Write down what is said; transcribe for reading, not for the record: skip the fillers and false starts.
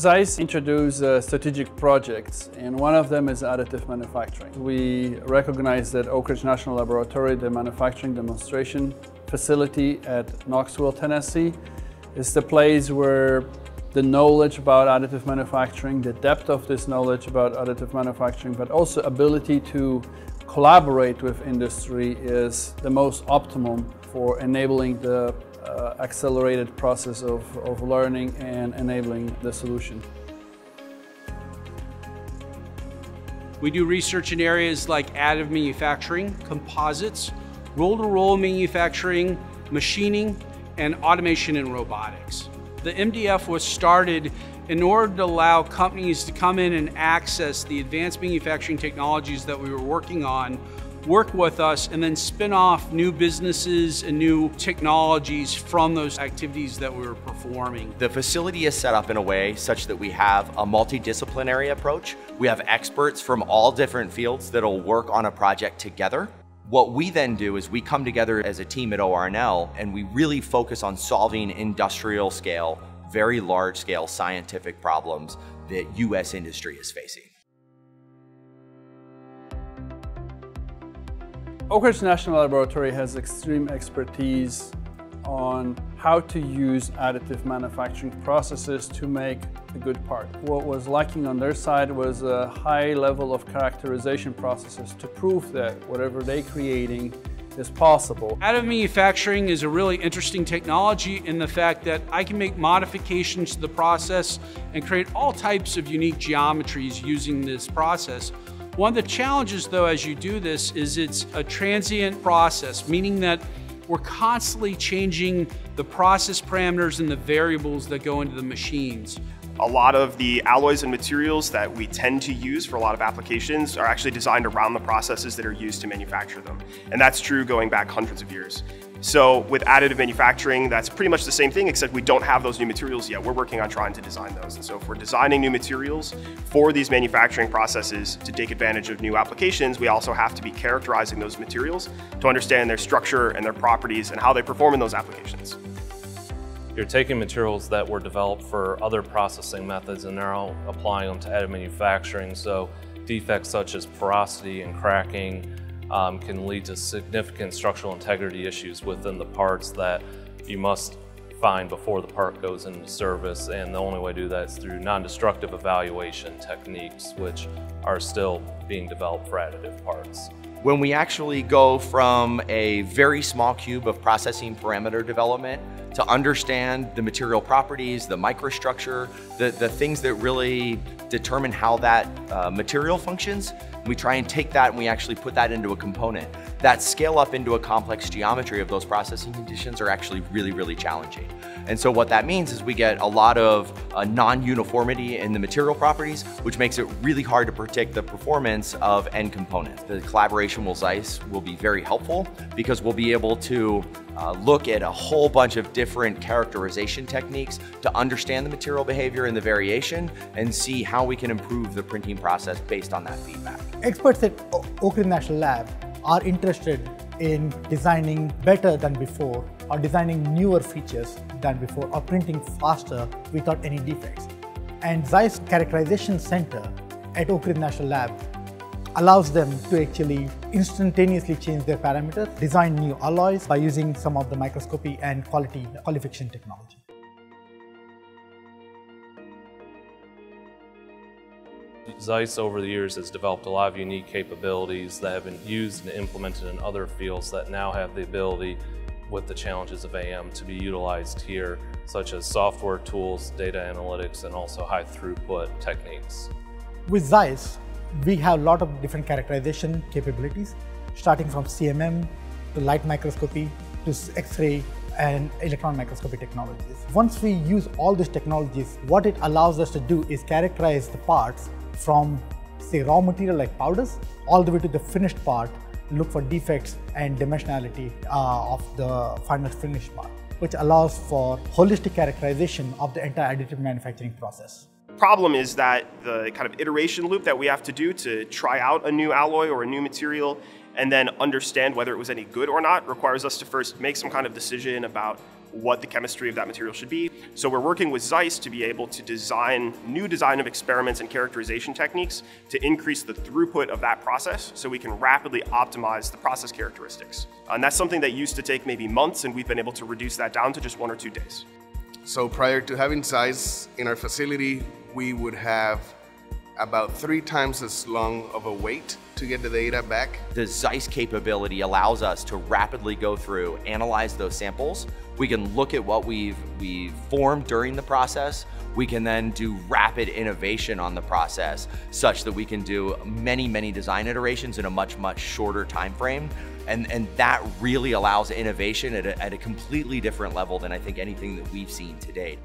Zeiss introduced strategic projects, and one of them is additive manufacturing. We recognize that Oak Ridge National Laboratory, the manufacturing demonstration facility at Knoxville, Tennessee, is the place where the knowledge about additive manufacturing, the depth of this knowledge about additive manufacturing, but also ability to collaborate with industry is the most optimum for enabling the accelerated process of learning and enabling the solution. We do research in areas like additive manufacturing, composites, roll-to-roll manufacturing, machining, and automation and robotics. The MDF was started in order to allow companies to come in and access the advanced manufacturing technologies that we were working on, work with us, and then spin off new businesses and new technologies from those activities that we were performing. The facility is set up in a way such that we have a multidisciplinary approach. We have experts from all different fields that'll work on a project together. What we then do is we come together as a team at ORNL and we really focus on solving industrial scale, very large scale scientific problems that U.S. industry is facing. Oak Ridge National Laboratory has extreme expertise on how to use additive manufacturing processes to make the good part. What was lacking on their side was a high level of characterization processes to prove that whatever they're creating is possible. Additive manufacturing is a really interesting technology in the fact that I can make modifications to the process and create all types of unique geometries using this process. One of the challenges though as you do this is it's a transient process, meaning that we're constantly changing the process parameters and the variables that go into the machines. A lot of the alloys and materials that we tend to use for a lot of applications are actually designed around the processes that are used to manufacture them. And that's true going back hundreds of years. So with additive manufacturing, that's pretty much the same thing, except we don't have those new materials yet. We're working on trying to design those. And so if we're designing new materials for these manufacturing processes to take advantage of new applications, we also have to be characterizing those materials to understand their structure and their properties and how they perform in those applications. You're taking materials that were developed for other processing methods and now applying them to additive manufacturing. So defects such as porosity and cracking can lead to significant structural integrity issues within the parts that you must find before the part goes into service. And the only way to do that is through non-destructive evaluation techniques, which are still being developed for additive parts. When we actually go from a very small cube of processing parameter development to understand the material properties, the microstructure, the things that really determine how that material functions, we try and take that and we actually put that into a component. That scale up into a complex geometry of those processing conditions are actually really, really challenging. And so what that means is we get a lot of non-uniformity in the material properties, which makes it really hard to predict the performance of end components. The collaboration with Zeiss will be very helpful because we'll be able to look at a whole bunch of different characterization techniques to understand the material behavior and the variation and see how we can improve the printing process based on that feedback. Experts at Oak Ridge National Lab are interested in designing better than before, or designing newer features than before, or printing faster without any defects. And Zeiss Characterization Center at Oak Ridge National Lab allows them to actually instantaneously change their parameters, design new alloys by using some of the microscopy and qualification technology. Zeiss over the years has developed a lot of unique capabilities that have been used and implemented in other fields that now have the ability with the challenges of AM to be utilized here, such as software tools, data analytics, and also high throughput techniques. With Zeiss, we have a lot of different characterization capabilities, starting from CMM to light microscopy to X-ray and electron microscopy technologies. Once we use all these technologies, what it allows us to do is characterize the parts from, say, raw material like powders all the way to the finished part, look for defects and dimensionality of the final finished part, which allows for holistic characterization of the entire additive manufacturing process. The problem is that the kind of iteration loop that we have to do to try out a new alloy or a new material and then understand whether it was any good or not requires us to first make some kind of decision about what the chemistry of that material should be. So we're working with Zeiss to be able to design new design of experiments and characterization techniques to increase the throughput of that process so we can rapidly optimize the process characteristics. And that's something that used to take maybe months, and we've been able to reduce that down to just 1 or 2 days. So prior to having Zeiss in our facility, we would have about 3 times as long of a wait to get the data back. The Zeiss capability allows us to rapidly go through, analyze those samples. We can look at what we've formed during the process. We can then do rapid innovation on the process such that we can do many, many design iterations in a much, much shorter time frame. And that really allows innovation at a completely different level than I think anything that we've seen to date.